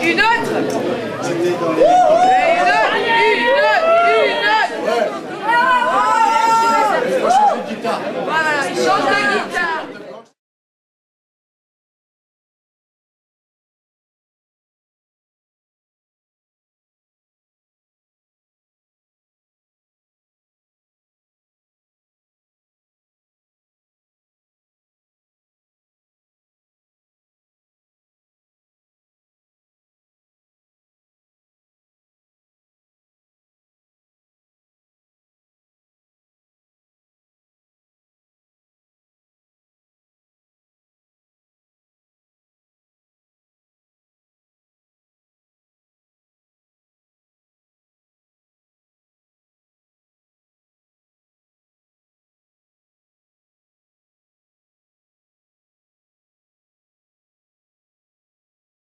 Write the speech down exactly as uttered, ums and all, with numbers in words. Une autre. Et une autre.